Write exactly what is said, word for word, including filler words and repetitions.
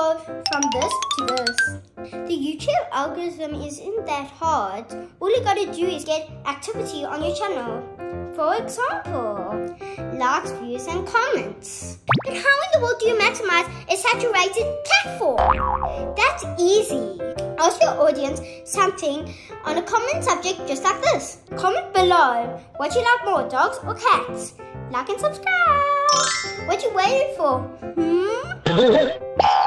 go from this to this. The YouTube algorithm isn't that hard. All you gotta do is get activity on your channel. For example, likes, views, and comments. But how in the world do you maximize a saturated platform? That's easy. Ask your audience something on a common subject just like this. Comment below what you like more, dogs or cats. Like and subscribe. What you waiting for? Hmm?